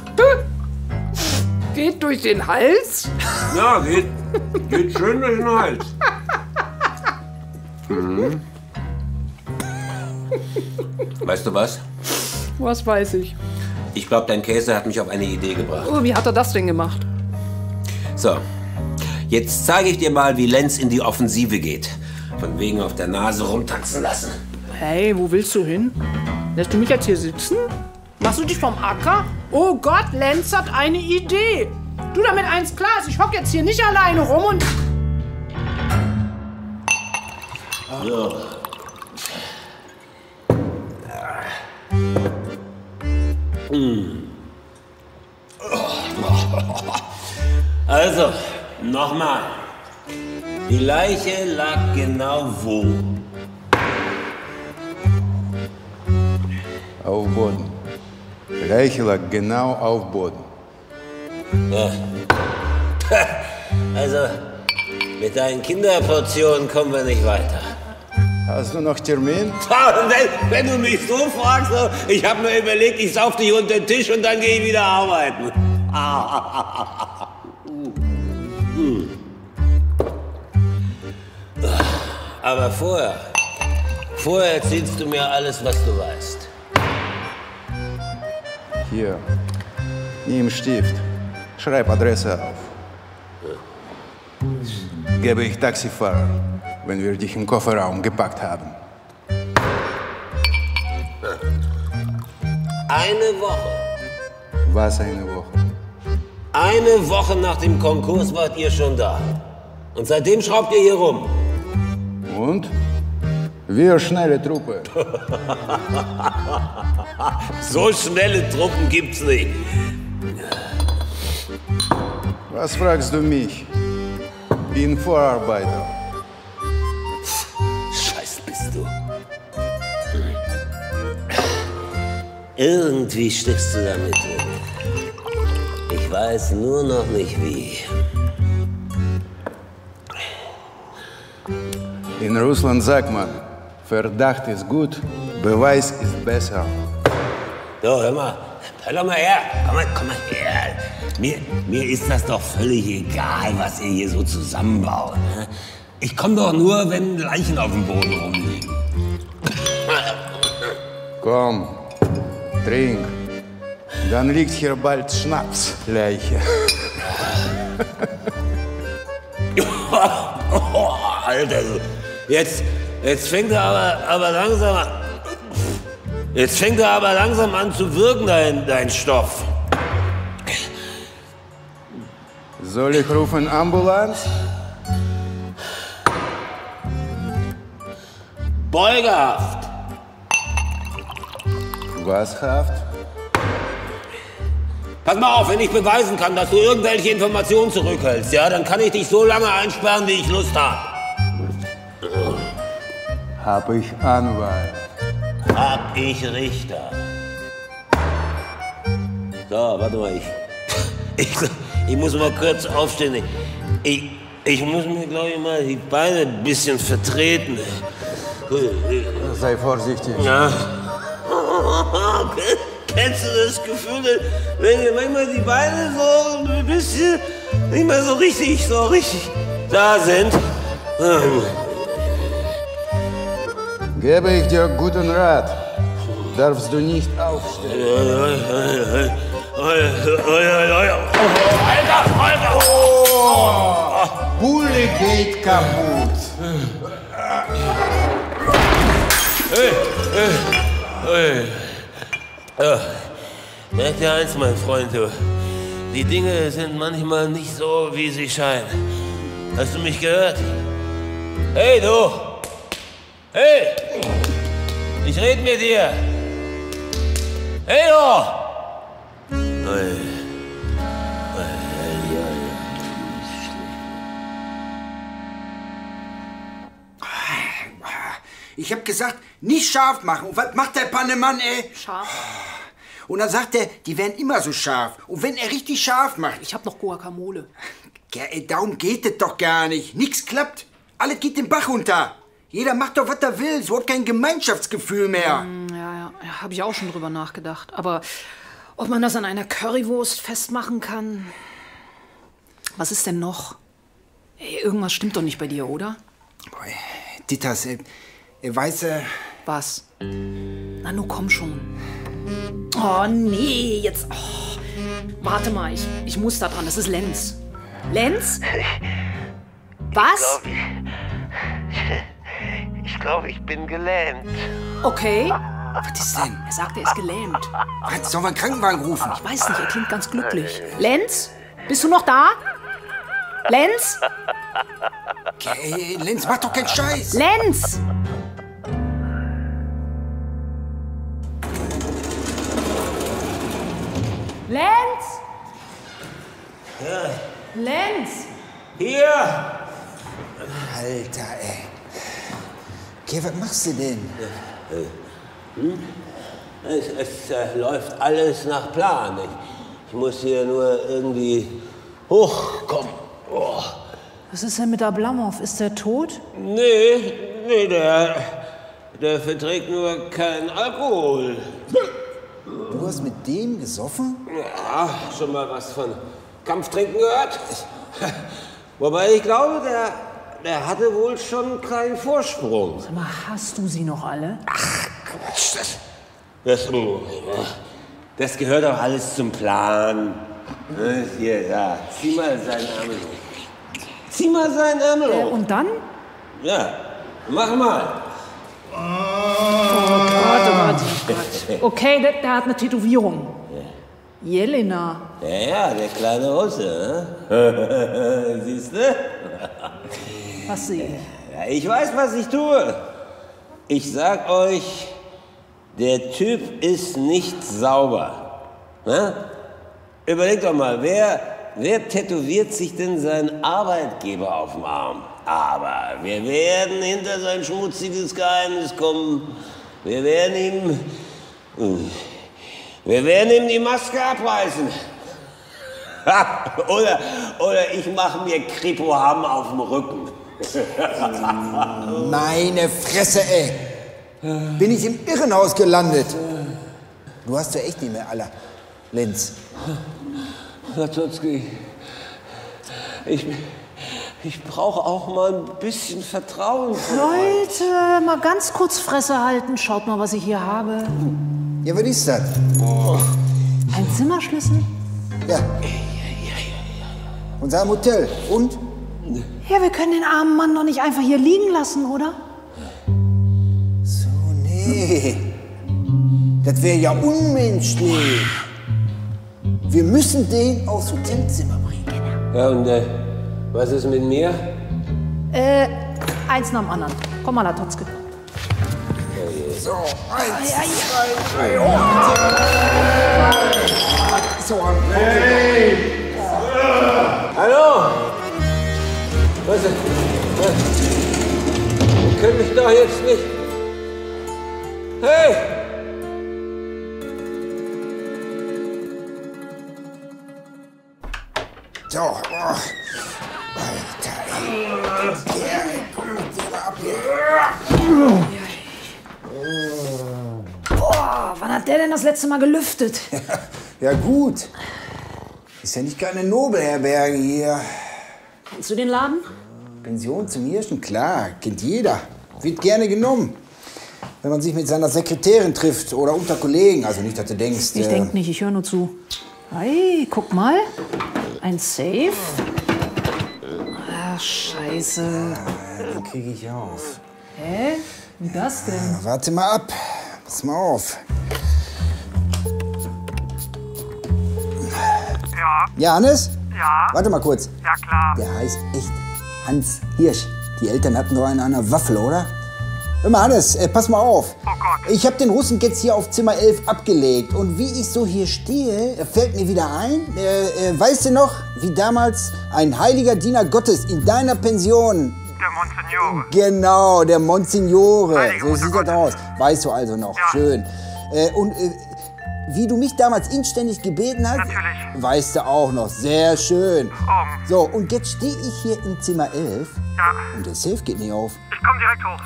Geht durch den Hals? Ja, geht schön durch den Hals. Mhm. Weißt du was? Was weiß ich? Ich glaube, dein Käse hat mich auf eine Idee gebracht. Oh, wie hat er das denn gemacht? So, jetzt zeige ich dir mal, wie Lenz in die Offensive geht. Von wegen auf der Nase rumtanzen lassen. Hey, wo willst du hin? Lässt du mich jetzt hier sitzen? Machst du dich vom Acker? Oh Gott, Lenz hat eine Idee. Du damit eins klar ist, ich hock jetzt hier nicht alleine rum und... Also, nochmal. Die Leiche lag genau wo? Auf Boden. Die Leiche lag genau auf Boden. Ja. Also, mit deinen Kinderportionen kommen wir nicht weiter. Hast du noch Termin? Wenn du mich so fragst, ich habe mir überlegt, ich sauf dich unter den Tisch und dann gehe ich wieder arbeiten. Aber vorher erzählst du mir alles, was du weißt. Hier, nimm Stift, schreib Adresse auf. Gebe ich Taxifahrer, wenn wir dich im Kofferraum gepackt haben. Eine Woche. Was eine Woche? Eine Woche nach dem Konkurs wart ihr schon da. Und seitdem schraubt ihr hier rum. Und? Wir schnelle Truppe. So schnelle Truppen gibt's nicht. Was fragst du mich? Bin Vorarbeiter. Scheiß bist du. Irgendwie steckst du damit drin. Ich weiß nur noch nicht wie. In Russland sagt man, Verdacht ist gut, Beweis ist besser. So, hör mal her, komm mal her. Mir ist das doch völlig egal, was ihr hier so zusammenbaut. Ich komme doch nur, wenn Leichen auf dem Boden rumliegen. Komm, trink. Dann liegt hier bald Schnapsleiche. Oh, Alter, jetzt fängt er aber langsam an. Jetzt fängt er aber langsam an zu wirken, dein Stoff. Soll ich rufen Ambulanz? Beugehaft. Was Haft? Pass mal auf, wenn ich beweisen kann, dass du irgendwelche Informationen zurückhältst, ja, dann kann ich dich so lange einsperren, wie ich Lust habe. Hab ich Anwalt. Hab ich Richter. So, warte mal, ich muss mal kurz aufstehen. Ich muss mir, glaube ich, mal die Beine ein bisschen vertreten. Sei vorsichtig. Ja. Kennst du das Gefühl, wenn dir manchmal die Beine so ein bisschen nicht mehr so richtig da sind? Gebe ich dir guten Rat, darfst du nicht aufstehen. Alter! Oh, Bulle geht kaputt. Merkt ihr eins, mein Freund, du. Die Dinge sind manchmal nicht so, wie sie scheinen. Hast du mich gehört? Hey, du! Hey! Ich red mit dir! Hey, du! Ich hab gesagt, nicht scharf machen. Und was macht der Pannemann, ey? Scharf. Und dann sagt er, die werden immer so scharf. Und wenn er richtig scharf macht... Ich hab noch Guacamole. Ja, ey, darum geht es doch gar nicht. Nix klappt. Alles geht den Bach runter. Jeder macht doch, was er will. So hat kein Gemeinschaftsgefühl mehr. Ja, habe ich auch schon drüber nachgedacht. Aber ob man das an einer Currywurst festmachen kann? Was ist denn noch? Ey, irgendwas stimmt doch nicht bei dir, oder? Boah, Ditters, weißt du... Was? Na, nun komm schon. Oh, nee, jetzt... Oh, warte mal, ich muss da dran. Das ist Lenz. Lenz? Was? Ich glaube, ich bin gelähmt. Okay. Was ist denn? Er sagt, er ist gelähmt. Was? Sollen wir einen Krankenwagen rufen? Ich weiß nicht, er klingt ganz glücklich. Lenz? Bist du noch da? Lenz? Okay, Lenz, mach doch keinen Scheiß. Lenz! Lenz! Lenz! Hier! Alter, ey. Okay, was machst du denn? Hm? Es läuft alles nach Plan. Ich muss hier nur irgendwie hochkommen. Oh. Was ist denn mit Ablamov? Ist der tot? Nee, der verträgt nur keinen Alkohol. Du hast mit dem gesoffen? Ja, schon mal was von Kampftrinken gehört. Wobei ich glaube, der hatte wohl schon einen kleinen Vorsprung. Sag mal, hast du sie noch alle? Ach, Quatsch, das gehört doch alles zum Plan. Hier, ja, zieh mal seinen Ärmel hoch. Zieh mal seinen Ärmel hoch. Und dann? Ja, mach mal. Oh Gott. Okay, der hat eine Tätowierung. Ja. Jelena. Ja, der kleine Russe. Ne? Siehst du? Was sehe ich? Ich weiß, was ich tue. Ich sag euch, der Typ ist nicht sauber. Ne? Überlegt doch mal, wer tätowiert sich denn seinen Arbeitgeber auf dem Arm? Aber wir werden hinter sein schmutziges Geheimnis kommen. Wir werden ihm die Maske abreißen. oder ich mache mir Kripo-Hamm auf dem Rücken. Meine Fresse, ey. Bin ich im Irrenhaus gelandet. Du hast ja echt nicht mehr aller. Lenz. Latotzke, ich brauche auch mal ein bisschen Vertrauen. Leute, mal ganz kurz Fresse halten. Schaut mal, was ich hier habe. Ja, was ist das? Oh. Ein Zimmerschlüssel? Ja. Unser Hotel. Und? Ja, wir können den armen Mann doch nicht einfach hier liegen lassen, oder? So, nee. Das wäre ja unmenschlich. Wir müssen den aufs Hotelzimmer bringen. Genau. Ja, und was ist mit mir? Eins nach dem anderen. Komm mal, Latotzke. So, eins, zwei, drei, Hallo! Was? Ihr könnt mich doch jetzt nicht... Hey! So, Boah, wann hat der denn das letzte Mal gelüftet? Ja gut. Ist ja nicht keine Nobelherberge hier. Kennst du den Laden? Pension zum Hirschen, klar, kennt jeder. Wird gerne genommen. Wenn man sich mit seiner Sekretärin trifft oder unter Kollegen. Also nicht, dass du denkst. Ich denk nicht, ich höre nur zu. Hey, guck mal. Ein Safe. Ach, scheiße. Ja, den kriege ich auf. Hä? Wie das denn? Ja, warte mal ab. Pass mal auf. Ja? Ja, Hannes? Ja? Warte mal kurz. Ja, klar. Der heißt echt Hannes Hirsch. Die Eltern hatten doch einen an der Waffel, oder? Hör mal, Hannes, pass mal auf. Oh Gott. Ich habe den Russen jetzt hier auf Zimmer 11 abgelegt. Und wie ich so hier stehe, fällt mir wieder ein, weißt du noch, wie damals ein heiliger Diener Gottes in deiner Pension... Der Monsignore. Genau, der Monsignore. Heilige so sieht das aus. Weißt du also noch. Ja. Schön. Wie du mich damals inständig gebeten hast, natürlich. Weißt du auch noch. Sehr schön. So, und jetzt stehe ich hier im Zimmer 11. Ja. Und der Safe geht nicht auf. Ich komme direkt hoch.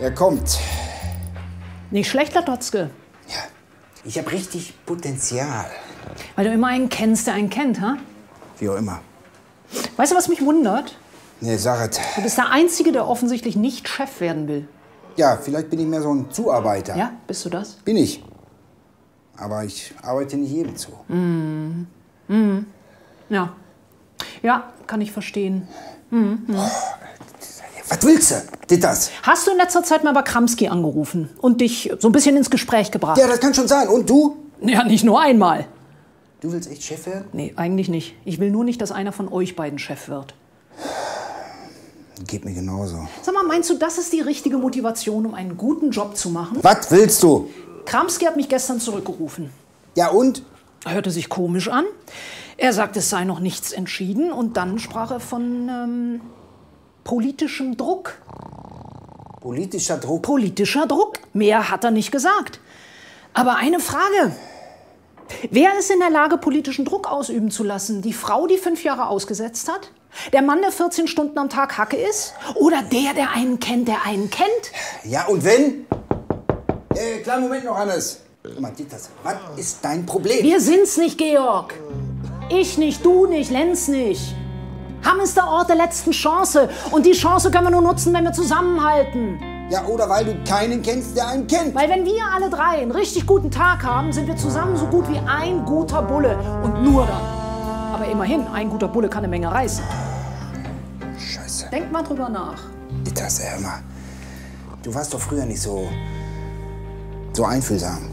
Er kommt. Nicht schlecht, Latotzke. Ja, ich habe richtig Potenzial. Weil du immer einen kennst, der einen kennt, ha? Wie auch immer. Weißt du, was mich wundert? Nee, sag es. Du bist der Einzige, der offensichtlich nicht Chef werden will. Ja, vielleicht bin ich mehr so ein Zuarbeiter. Ja, bist du das? Bin ich. Aber ich arbeite nicht jedem zu. Mhm. Mhm. Ja. Ja, kann ich verstehen. Mhm. Mhm. Oh. Was willst du? Ditters. Hast du in letzter Zeit mal bei Kramski angerufen und dich so ein bisschen ins Gespräch gebracht? Ja, das kann schon sein. Und du? Ja, nicht nur einmal. Du willst echt Chef werden? Nee, eigentlich nicht. Ich will nur nicht, dass einer von euch beiden Chef wird. Geht mir genauso. Sag mal, meinst du, das ist die richtige Motivation, um einen guten Job zu machen? Was willst du? Kramski hat mich gestern zurückgerufen. Ja und? Hörte sich komisch an. Er sagte, es sei noch nichts entschieden. Und dann sprach er von politischem Druck. Politischer Druck? Politischer Druck. Mehr hat er nicht gesagt. Aber eine Frage. Wer ist in der Lage, politischen Druck ausüben zu lassen? Die Frau, die 5 Jahre ausgesetzt hat? Der Mann, der 14 Stunden am Tag Hacke ist? Oder der, der einen kennt, der einen kennt? Ja, und wenn? Kleinen Moment noch, Hannes. Dieters, was ist dein Problem? Wir sind's nicht, Georg. Ich nicht, du nicht, Lenz nicht. Hamm ist der Ort der letzten Chance. Und die Chance können wir nur nutzen, wenn wir zusammenhalten. Ja, oder weil du keinen kennst, der einen kennt. Weil wenn wir alle drei einen richtig guten Tag haben, sind wir zusammen so gut wie ein guter Bulle. Und nur dann. Aber immerhin, ein guter Bulle kann eine Menge reißen. Scheiße. Denk mal drüber nach. Ditters, hör mal. Du warst doch früher nicht so einfühlsam.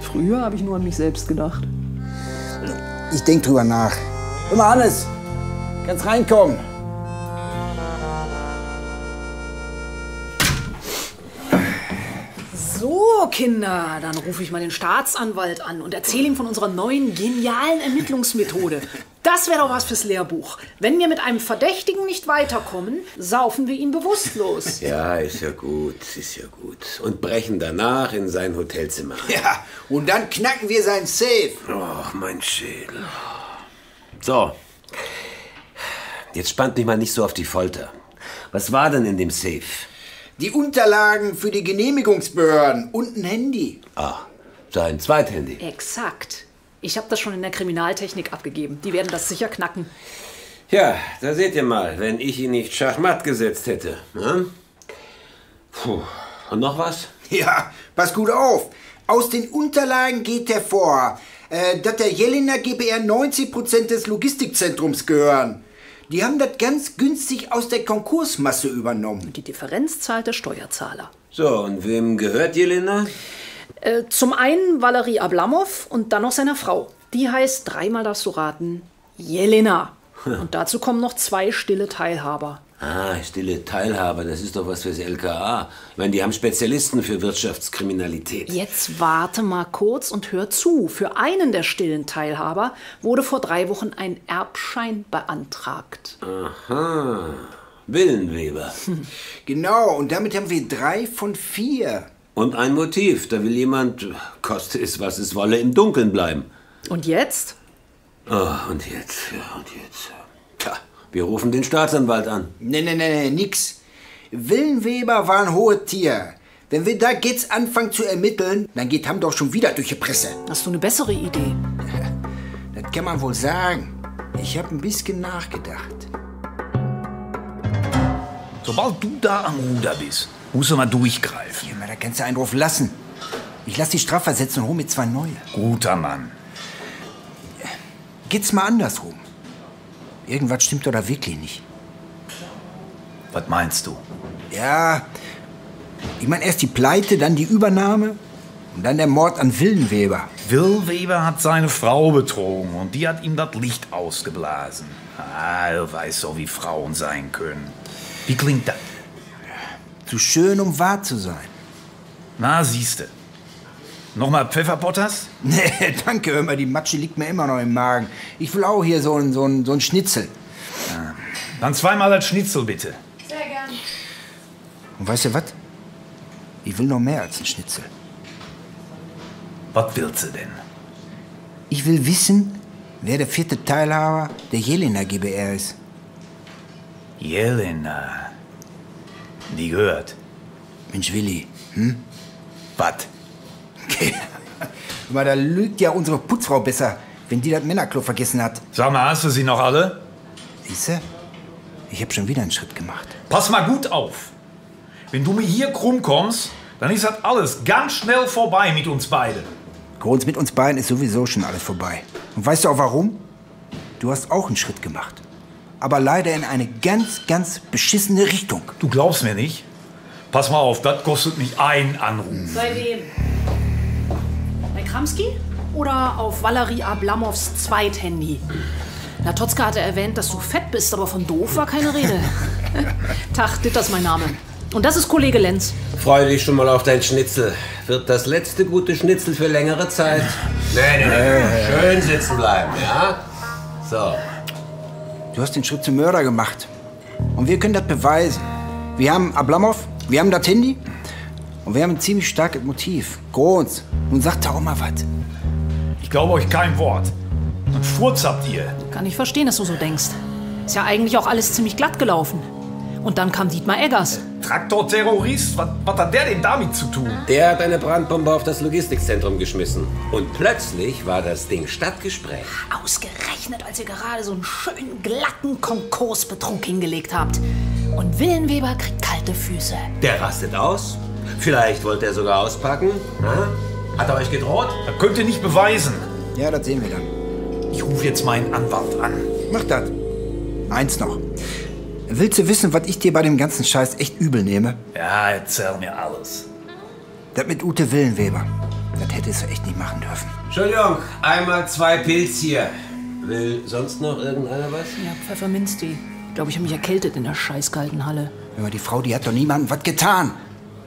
Früher habe ich nur an mich selbst gedacht. Ich denke drüber nach. Hör mal, Hannes, kannst reinkommen. So, Kinder, dann rufe ich mal den Staatsanwalt an und erzähle ihm von unserer neuen genialen Ermittlungsmethode. Das wäre doch was fürs Lehrbuch. Wenn wir mit einem Verdächtigen nicht weiterkommen, saufen wir ihn bewusstlos. Ja, ist ja gut, ist ja gut. Und brechen danach in sein Hotelzimmer ein. Ja, und dann knacken wir sein Safe. Och, mein Schädel. So, jetzt spannt mich mal nicht so auf die Folter. Was war denn in dem Safe? Die Unterlagen für die Genehmigungsbehörden und ein Handy. Ah, sein Zweithandy. Exakt. Ich habe das schon in der Kriminaltechnik abgegeben. Die werden das sicher knacken. Ja, da seht ihr mal, wenn ich ihn nicht schachmatt gesetzt hätte. Ne? Puh. Und noch was? Ja, pass gut auf. Aus den Unterlagen geht hervor, dass der Jelena GBR 90% des Logistikzentrums gehören. Die haben das ganz günstig aus der Konkursmasse übernommen. Die Differenz zahlt der Steuerzahler. So, und wem gehört Jelena? Zum einen Valeri Ablamov und dann noch seiner Frau. Die heißt, dreimal darfst du raten, Jelena. Hm. Und dazu kommen noch 2 stille Teilhaber. Ah, stille Teilhaber, das ist doch was fürs LKA. Ich meine, die haben Spezialisten für Wirtschaftskriminalität. Jetzt warte mal kurz und hör zu. Für einen der stillen Teilhaber wurde vor 3 Wochen ein Erbschein beantragt. Aha, Willenweber. Hm. Genau, und damit haben wir 3 von 4. Und ein Motiv, da will jemand, koste es was es wolle, im Dunkeln bleiben. Und jetzt? Oh, und jetzt, ja, und jetzt. Tja. Wir rufen den Staatsanwalt an. Nee, nix. Willenweber war ein hohes Tier. Wenn wir da jetzt anfangen zu ermitteln, dann geht Hamm doch schon wieder durch die Presse. Hast du eine bessere Idee? Das kann man wohl sagen. Ich habe ein bisschen nachgedacht. Sobald du da am Ruder bist, musst du mal durchgreifen. Ja, da kannst du einen drauf lassen. Ich lasse die Strafversetzung und hol mir 2 neue. Guter Mann. Geht's mal andersrum. Irgendwas stimmt doch da wirklich nicht. Was meinst du? Ja, ich meine erst die Pleite, dann die Übernahme und dann der Mord an Willenweber. Willenweber hat seine Frau betrogen und die hat ihm das Licht ausgeblasen. Ah, du weißt doch, wie Frauen sein können. Wie klingt das? Zu schön, um wahr zu sein. Na, siehste. Nochmal Pfefferpotters? Nee, danke, hör mal, die Matsche liegt mir immer noch im Magen. Ich will auch hier so ein Schnitzel. Ja. Dann 2-mal das Schnitzel, bitte. Sehr gern. Und weißt du was? Ich will noch mehr als ein Schnitzel. Was willst du denn? Ich will wissen, wer der 4. Teilhaber der Jelena GBR ist. Jelena? Die gehört. Mensch, Willi, hm? Was? Okay. Aber da lügt ja unsere Putzfrau besser, wenn die das Männerklo vergessen hat. Sag mal, hast du sie noch alle? Siehste? Ich hab schon wieder einen Schritt gemacht. Pass mal gut auf. Wenn du mir hier krumm kommst, dann ist das alles ganz schnell vorbei mit uns beiden. Kronz, mit uns beiden ist sowieso schon alles vorbei. Und weißt du auch warum? Du hast auch einen Schritt gemacht. Aber leider in eine ganz beschissene Richtung. Du glaubst mir nicht? Pass mal auf, das kostet mich einen Anruf. Bei wem? Kramski oder auf Valeri Ablamovs Zweithandy? Latotzke hatte erwähnt, dass du fett bist, aber von doof war keine Rede. Tag, Ditters mein Name. Und das ist Kollege Lenz. Freue dich schon mal auf dein Schnitzel. Wird das letzte gute Schnitzel für längere Zeit. Nee. Schön sitzen bleiben, ja? So. Du hast den Schritt zum Mörder gemacht. Und wir können das beweisen. Wir haben Ablamov, wir haben das Handy. Und wir haben ein ziemlich starkes Motiv. Kronz. Nun sagt da auch mal was. Ich glaube euch kein Wort. Und Furz habt ihr. Kann ich verstehen, dass du so denkst. Ist ja eigentlich auch alles ziemlich glatt gelaufen. Und dann kam Dietmar Eggers. Traktorterrorist? Was hat der denn damit zu tun? Der hat eine Brandbombe auf das Logistikzentrum geschmissen. Und plötzlich war das Ding Stadtgespräch. Ausgerechnet, als ihr gerade so einen schönen, glatten Konkursbetrug hingelegt habt. Und Willenweber kriegt kalte Füße. Der rastet aus. Vielleicht wollte er sogar auspacken. Na? Hat er euch gedroht? Das könnt ihr nicht beweisen. Ja, das sehen wir dann. Ich rufe jetzt meinen Anwalt an. Mach das. Eins noch. Willst du wissen, was ich dir bei dem ganzen Scheiß echt übel nehme? Ja, erzähl mir alles. Das mit Ute Willenweber. Das hättest du echt nicht machen dürfen. Entschuldigung, einmal zwei Pilz hier. Will sonst noch irgendeiner was? Ja, Pfefferminztee. Ich glaube, ich habe mich erkältet in der scheißkalten Halle. Aber die Frau, die hat doch niemandem was getan.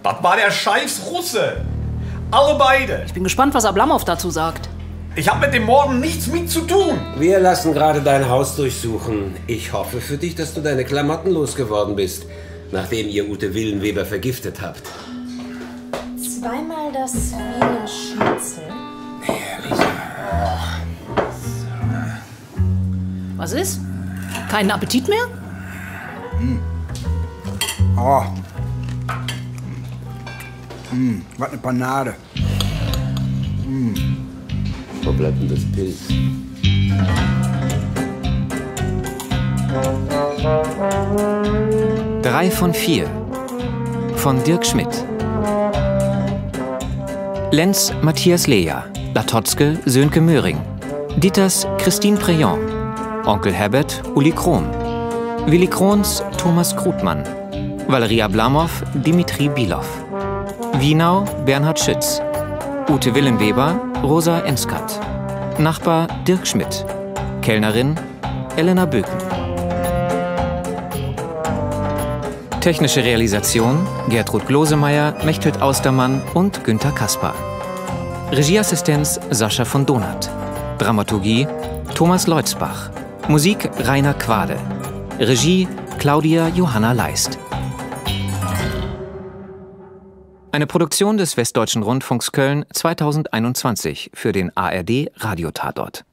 Das war der scheiß Russe. Alle beide. Ich bin gespannt, was Ablamov dazu sagt. Ich habe mit dem Morden nichts mit zu tun. Wir lassen gerade dein Haus durchsuchen. Ich hoffe für dich, dass du deine Klamotten losgeworden bist, nachdem ihr Ute Willenweber vergiftet habt. Zweimal das Wiener Schnitzel. Herrlich. Was ist? Keinen Appetit mehr? Oh. Was eine Panade. Wo bleibt denn das Pilz? Drei von vier. Von Dirk Schmidt. Lenz, Matthias Leja. Latotzke, Sönke Möhring. Ditters, Christine Prejon. Onkel Herbert, Uli Kron. Willi Kronz, Thomas Krutmann. Valeri Ablamov, Dimitri Bilov. Wienau, Bernhard Schütz. Ute Willenweber, Rosa Enskat. Nachbar Dirk Schmidt. Kellnerin Elena Böken. Technische Realisation Gertrud Glosemeier, Mechthild Austermann und Günther Kaspar. Regieassistenz Sascha von Donath. Dramaturgie Thomas Leutzbach. Musik Rainer Quade. Regie Claudia Johanna Leist. Eine Produktion des Westdeutschen Rundfunks Köln 2021 für den ARD-Radiotatort.